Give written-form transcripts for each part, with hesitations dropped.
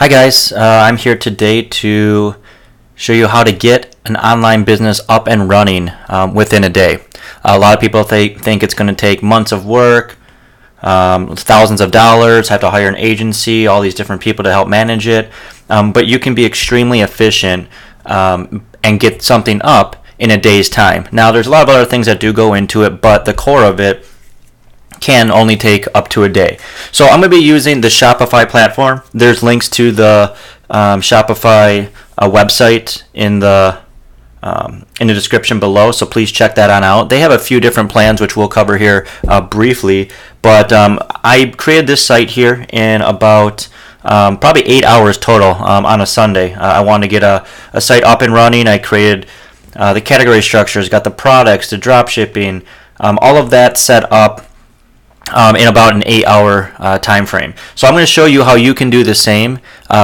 Hi guys, I'm here today to show you how to get an online business up and running within a day. A lot of people think it's going to take months of work, thousands of dollars, have to hire an agency, all these different people to help manage it, but you can be extremely efficient and get something up in a day's time. Now there's a lot of other things that do go into it, but the core of it can only take up to a day. So I'm going to be using the Shopify platform. There's links to the Shopify website in the description below, so please check that on out. They have a few different plans which we'll cover here briefly, but I created this site here in about probably 8 hours total on a Sunday. I wanted to get a site up and running. I created the category structures, got the products, the drop shipping, all of that set up in about an 8 hour time frame. So I'm going to show you how you can do the same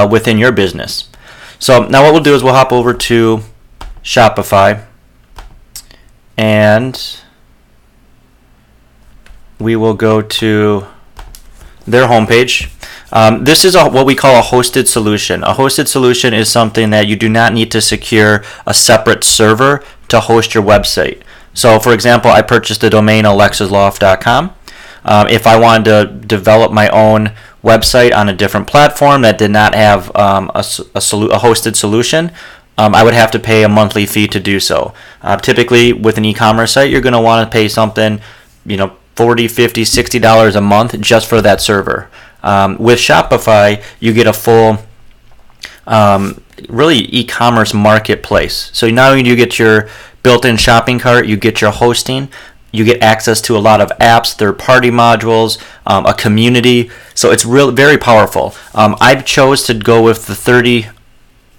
within your business. So now what we'll do is we'll hop over to Shopify and we will go to their homepage. This is what we call a hosted solution. A hosted solution is something that you do not need to secure a separate server to host your website. So for example, I purchased the domain AlexasLoft.com. If I wanted to develop my own website on a different platform that did not have a hosted solution, I would have to pay a monthly fee to do so. Typically, with an e-commerce site, you're going to want to pay something, you know, $40, $50, $60 a month just for that server. With Shopify, you get a full, really e-commerce marketplace. So not only do you get your built-in shopping cart, you get your hosting. You get access to a lot of apps, third-party modules, a community. So it's very powerful. I chose to go with the $30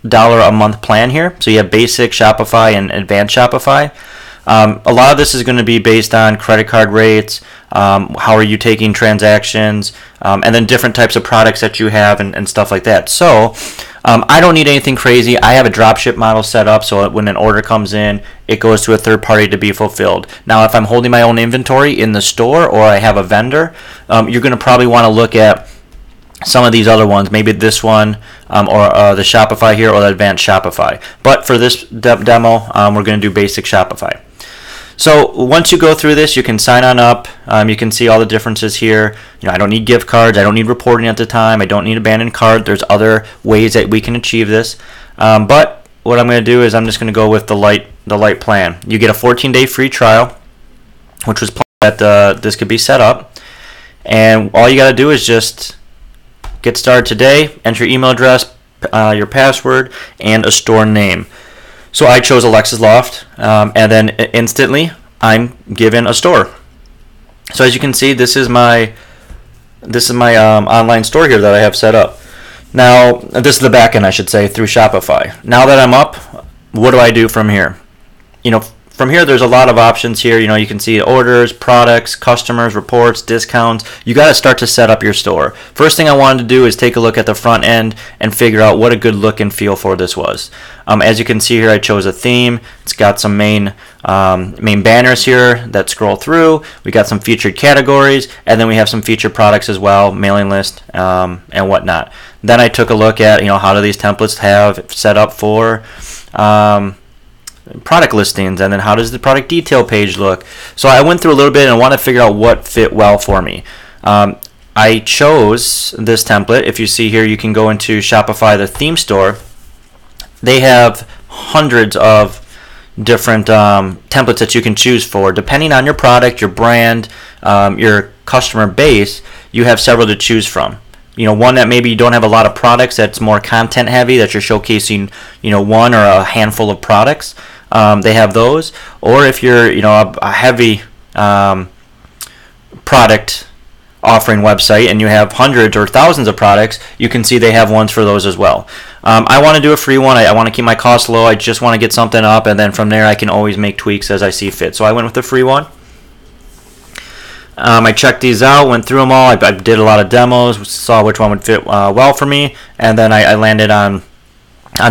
a month plan here. So you have basic Shopify and advanced Shopify. A lot of this is going to be based on credit card rates, how are you taking transactions, and then different types of products that you have and stuff like that. So I don't need anything crazy. I have a dropship model set up so when an order comes in, it goes to a third party to be fulfilled. Now, if I'm holding my own inventory in the store or I have a vendor, you're going to probably want to look at some of these other ones, maybe this one or the Shopify here or the advanced Shopify. But for this demo, we're going to do basic Shopify. So once you go through this, you can sign on up. You can see all the differences here. You know, I don't need gift cards. I don't need reporting at the time. I don't need abandoned cart. There's other ways that we can achieve this. But what I'm going to do is I'm just going to go with the light plan. You get a 14-day free trial, which was planned that this could be set up. And all you got to do is just get started today, enter your email address, your password, and a store name. So I chose AlexasLoft, and then instantly I'm given a store. So as you can see, this is my online store here that I have set up. Now this is the backend, I should say, through Shopify. Now that I'm up, what do I do from here? You know, from here there's a lot of options here. You know, you can see orders, products, customers, reports, discounts. You got to start to set up your store. First thing I wanted to do is take a look at the front end and figure out what a good look and feel for this was. As you can see here, I chose a theme. It's got some main banners here that scroll through. We got some featured categories, and then we have some featured products as well, mailing list and whatnot. Then I took a look at, you know, how do these templates have set up for product listings, and then how does the product detail page look. So I went through a little bit and I want to figure out what fit well for me. I chose this template. If you see here, you can go into Shopify, the theme store. They have hundreds of different templates that you can choose for. Depending on your product, your brand, your customer base, you have several to choose from. You know, one that maybe you don't have a lot of products, that's more content heavy, that you're showcasing, you know, one or a handful of products. They have those. Or if you're, you know, a heavy product offering website and you have hundreds or thousands of products, you can see they have ones for those as well. I want to do a free one. I want to keep my costs low. I just want to get something up, and then from there I can always make tweaks as I see fit. So I went with the free one. I checked these out, went through them all. I did a lot of demos, saw which one would fit well for me, and then I landed on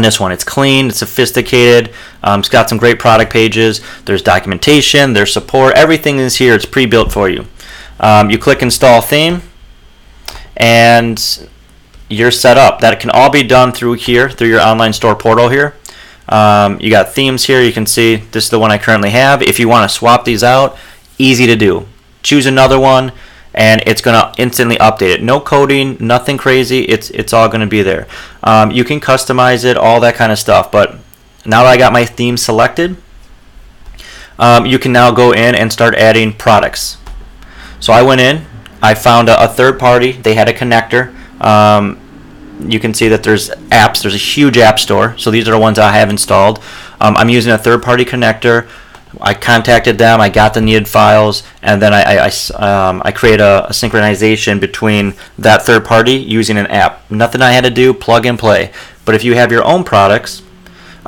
this one. It's clean, it's sophisticated, it's got some great product pages, there's documentation, there's support, everything is here, it's pre-built for you. You click install theme, and you're set up. That can all be done through here, through your online store portal here. You got themes here. You can see this is the one I currently have. If you want to swap these out, easy to do. Choose another one, and it's going to instantly update it. No coding, nothing crazy. It's all going to be there. You can customize it, all that kind of stuff. But now that I got my theme selected, you can now go in and start adding products. So I went in, I found a third party. They had a connector. You can see that there's apps. There's a huge app store. So these are the ones I have installed. I'm using a third-party connector. I contacted them. I got the needed files, and then I create a synchronization between that third party using an app. Nothing I had to do. Plug and play. But if you have your own products,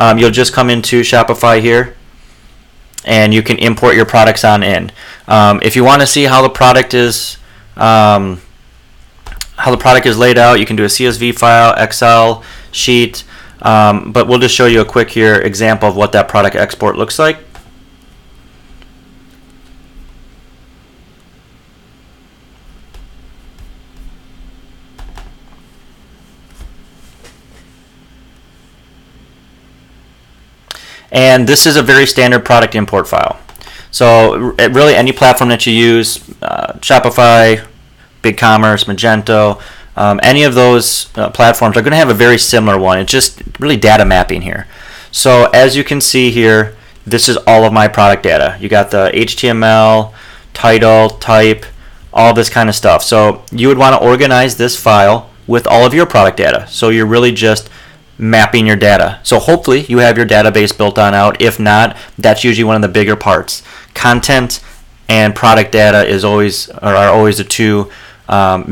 you'll just come into Shopify here, and you can import your products on in. If you want to see how the product is. How the product is laid out, you can do a CSV file, Excel sheet, but we'll just show you a quick here example of what that product export looks like. And this is a very standard product import file. So really any platform that you use, Shopify, BigCommerce, Magento, any of those platforms are going to have a very similar one. It's just really data mapping here. So as you can see here, this is all of my product data. You got the HTML, title, type, all this kind of stuff. So you would want to organize this file with all of your product data. So you're really just mapping your data. So hopefully you have your database built on out. If not, that's usually one of the bigger parts. Content and product data are always the two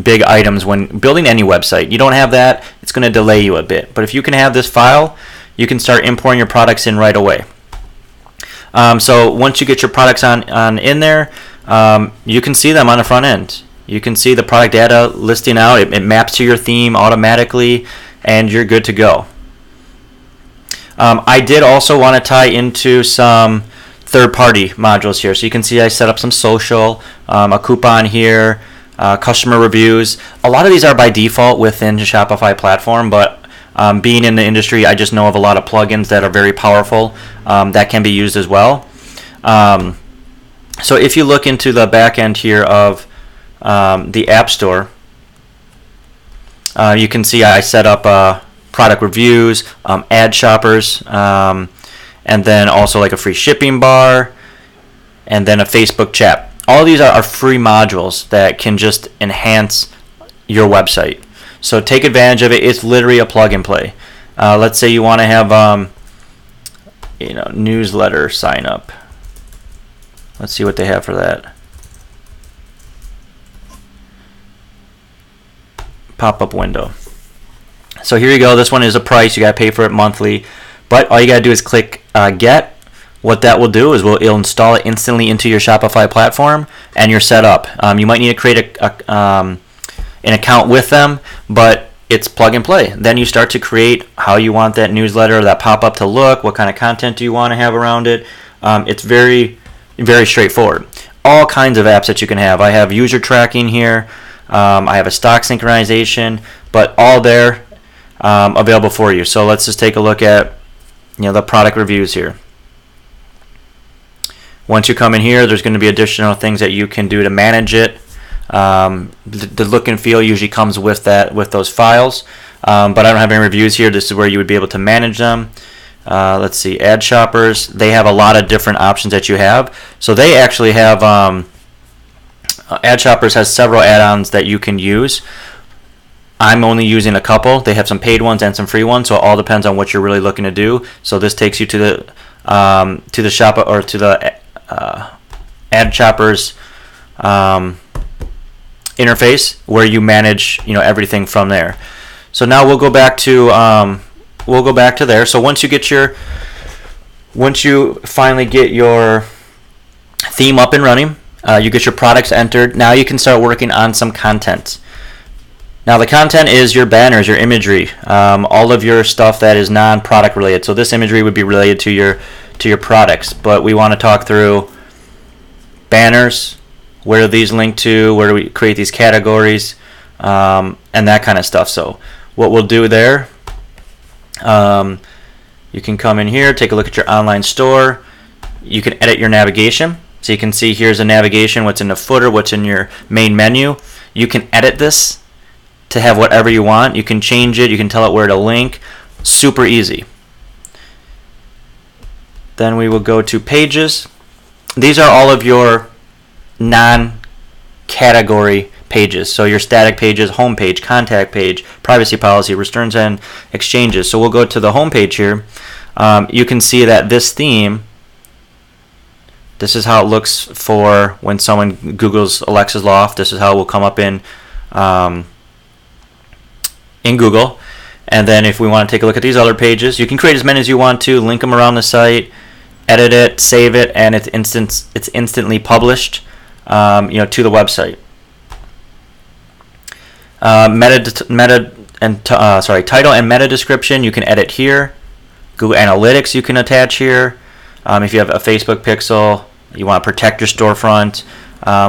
big items when building any website. You don't have that, it's going to delay you a bit. But if you can have this file, you can start importing your products in right away. So once you get your products on in there, you can see them on the front end. You can see the product data listing out. It maps to your theme automatically, and you're good to go. I did also want to tie into some third-party modules here. So you can see I set up some social, a coupon here, customer reviews. A lot of these are by default within the Shopify platform, but being in the industry, I just know of a lot of plugins that are very powerful that can be used as well. So if you look into the back end here of the App Store, you can see I set up product reviews, ad shoppers, and then also like a free shipping bar, and then a Facebook chat. All these are free modules that can just enhance your website. So take advantage of it. It's literally a plug and play. Let's say you want to have newsletter sign up. Let's see what they have for that. Pop-up window. So here you go. This one is a price. You got to pay for it monthly. But all you got to do is click Get. What that will do is it'll install it instantly into your Shopify platform, and you're set up. You might need to create an account with them, but it's plug and play. Then you start to create how you want that newsletter, that pop-up to look, what kind of content do you want to have around it. It's very, very straightforward. All kinds of apps that you can have. I have user tracking here. I have a stock synchronization, but all there available for you. So let's just take a look at the product reviews here. Once you come in here, there's going to be additional things that you can do to manage it. The look and feel usually comes with that, with those files. But I don't have any reviews here. This is where you would be able to manage them. Let's see, ad shoppers. They have a lot of different options that you have. So they actually have ad shoppers has several add-ons that you can use. I'm only using a couple. They have some paid ones and some free ones, so it all depends on what you're really looking to do. So this takes you to the shop or to the ad shoppers interface where you manage everything from there. So now we'll go back to there. So once you finally get your theme up and running, you get your products entered. Now you can start working on some content. Now the content is your banners, your imagery, all of your stuff that is non-product related. So this imagery would be related to your products, but we want to talk through banners. Where do these link to? Where do we create these categories? and that kind of stuff. So what we'll do there, you can come in here, take a look at your online store. You can edit your navigation. So you can see here's a navigation, what's in the footer, what's in your main menu. You can edit this to have whatever you want. You can change it. You can tell it where to link. Super easy. Then we will go to pages. These are all of your non-category pages. So your static pages, home page, contact page, privacy policy, returns and exchanges. So we'll go to the home page here. You can see that this theme, this is how it looks for when someone Googles Alexa's Loft. This is how it will come up in Google. And then if we want to take a look at these other pages, you can create as many as you want to, link them around the site, edit it, save it, and it's instantly published to the website. Title and meta description, you can edit here. Google Analytics you can attach here. If you have a Facebook Pixel, you want to protect your storefront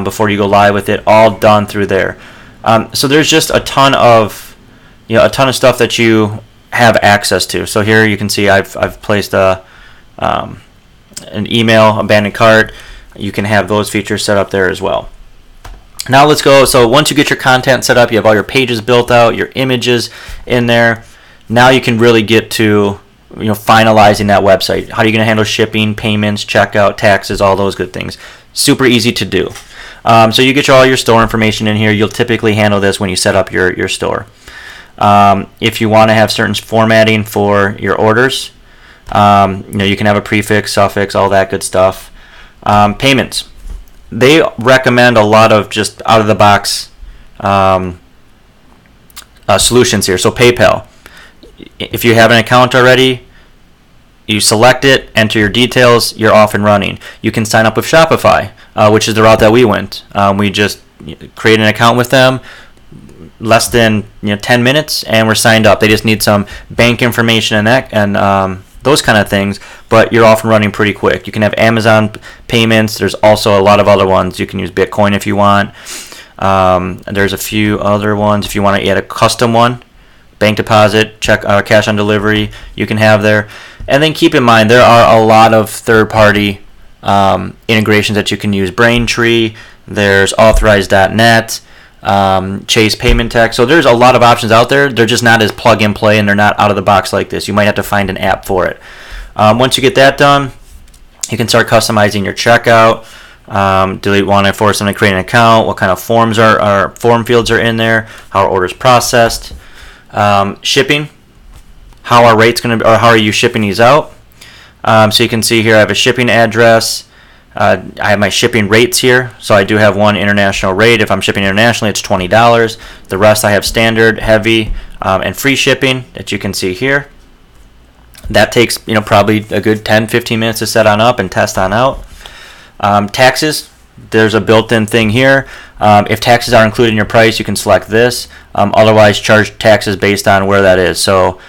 before you go live with it. All done through there. So there's just a ton of stuff that you have access to. So here you can see I've placed an email, abandoned cart. You can have those features set up there as well. Now let's go. So once you get your content set up, you have all your pages built out, your images in there. Now you can really get to finalizing that website. How are you going to handle shipping, payments, checkout, taxes, all those good things? Super easy to do. So you get all your store information in here. You'll typically handle this when you set up your store. If you want to have certain formatting for your orders, you can have a prefix, suffix, all that good stuff. Payments. They recommend a lot of just out-of-the-box solutions here. So PayPal. If you have an account already, you select it, enter your details, you're off and running. You can sign up with Shopify, which is the route that we went. We just created an account with them, less than 10 minutes, and we're signed up. They just need some bank information and that and those kind of things, but you're off and running pretty quick. You can have Amazon payments. There's also a lot of other ones. You can use Bitcoin if you want. There's a few other ones if you want to add a custom one. Bank deposit, check, cash on delivery, you can have there. And then keep in mind, there are a lot of third-party integrations that you can use. Braintree, there's Authorize.net, Chase Payment Tech. So there's a lot of options out there. They're just not as plug-and-play, and they're not out of the box like this. You might have to find an app for it. Once you get that done, you can start customizing your checkout. Do we want to force them to create an account? What kind of forms are form fields are in there? How are orders processed? Shipping, how are rates going to be, or how are you shipping these out? So you can see here I have a shipping address. I have my shipping rates here. So I do have one international rate. If I'm shipping internationally, it's $20. The rest I have standard, heavy, and free shipping that you can see here. That takes probably a good 10-15 minutes to set on up and test on out. Taxes. There's a built-in thing here. If taxes are included in your price, you can select this. Otherwise, charge taxes based on where that is. So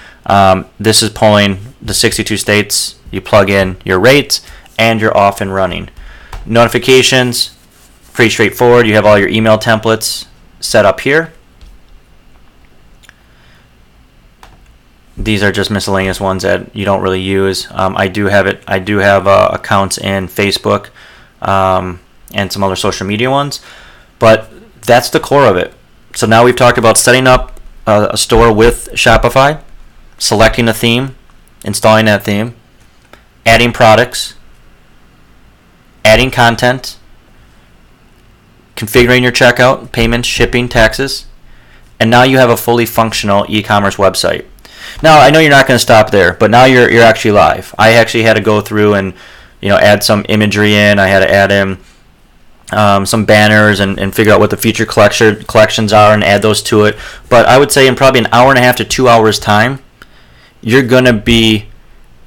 this is pulling the 62 states. You plug in your rates, and you're off and running. Notifications, pretty straightforward. You have all your email templates set up here. These are just miscellaneous ones that you don't really use. I do have accounts in Facebook. And some other social media ones, but that's the core of it. So now we've talked about setting up a store with Shopify, selecting a theme, installing that theme, adding products, adding content, configuring your checkout, payments, shipping, taxes, and now you have a fully functional e-commerce website. Now I know you're not going to stop there, but now you're actually live. I actually had to go through and add some imagery in. I had to add in some banners and figure out what the feature collections are and add those to it. But I would say in probably an hour and a half to 2 hours time, you're gonna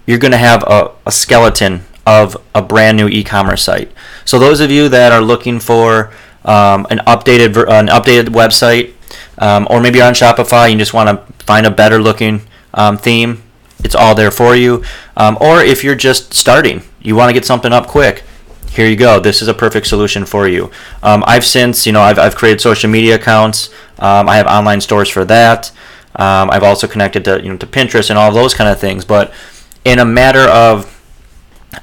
have a skeleton of a brand new e-commerce site. So those of you that are looking for an updated website, or maybe you're on Shopify and you just want to find a better looking theme, it's all there for you. Or if you're just starting, you want to get something up quick. here you go. This is a perfect solution for you. I've since, I've created social media accounts. I have online stores for that. I've also connected to, to Pinterest and all those kind of things. But in a matter of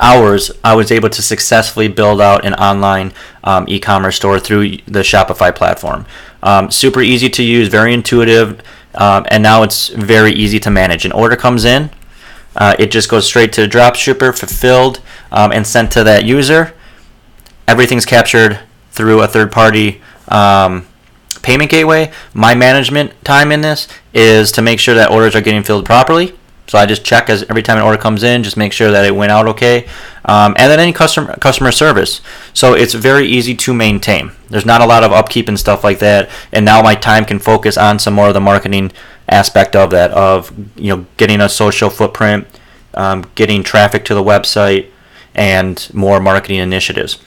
hours, I was able to successfully build out an online e-commerce store through the Shopify platform. Super easy to use, very intuitive, and now it's very easy to manage. An order comes in, it just goes straight to the dropshipper, fulfilled, and sent to that user. Everything's captured through a third-party payment gateway. My management time in this is to make sure that orders are getting filled properly. So I just check as every time an order comes in, just make sure that it went out okay. And then any customer service. So it's very easy to maintain. There's not a lot of upkeep and stuff like that. And now my time can focus on some more of the marketing aspect of that, of getting a social footprint, getting traffic to the website, and more marketing initiatives.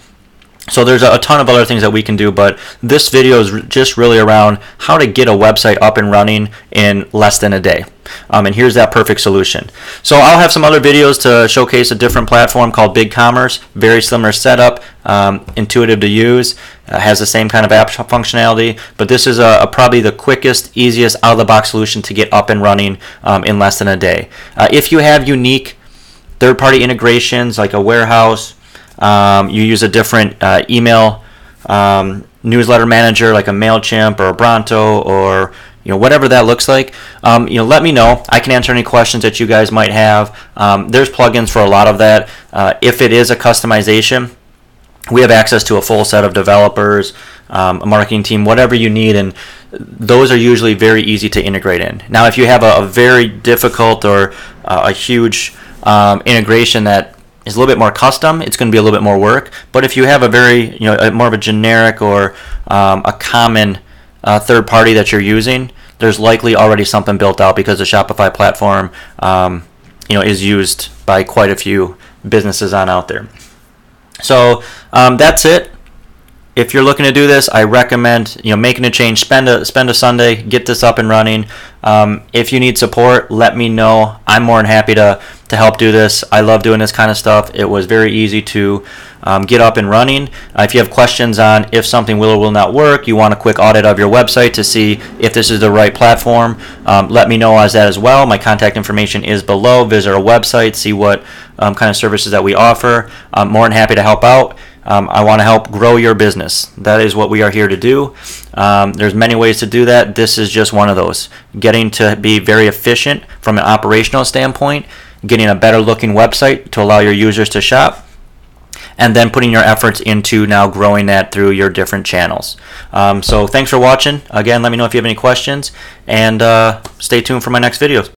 So there's a ton of other things that we can do, but this video is just really around how to get a website up and running in less than a day. And here's that perfect solution. So I'll have some other videos to showcase a different platform called BigCommerce. Very similar setup, intuitive to use, has the same kind of app functionality, but this is probably the quickest, easiest out-of-the-box solution to get up and running in less than a day. If you have unique third-party integrations like a warehouse, you use a different email newsletter manager like a MailChimp or a Bronto or whatever that looks like, let me know. I can answer any questions that you guys might have. There's plugins for a lot of that. If it is a customization, we have access to a full set of developers, a marketing team, whatever you need, and those are usually very easy to integrate in. Now, if you have a very difficult or a huge integration that is a little bit more custom, it's going to be a little bit more work. But if you have a very, more of a generic or a common third party that you're using, there's likely already something built out because the Shopify platform, is used by quite a few businesses on out there. So that's it. If you're looking to do this, I recommend making a change. Spend a Sunday, get this up and running. If you need support, let me know. I'm more than happy to help do this. I love doing this kind of stuff. It was very easy to get up and running. If you have questions on if something will or will not work, you want a quick audit of your website to see if this is the right platform, let me know as that as well. My contact information is below. Visit our website, see what kind of services that we offer. I'm more than happy to help out. I want to help grow your business. That is what we are here to do. There's many ways to do that. This is just one of those. Getting to be very efficient from an operational standpoint, getting a better looking website to allow your users to shop, and then putting your efforts into now growing that through your different channels. So thanks for watching. Again, let me know if you have any questions, and stay tuned for my next videos.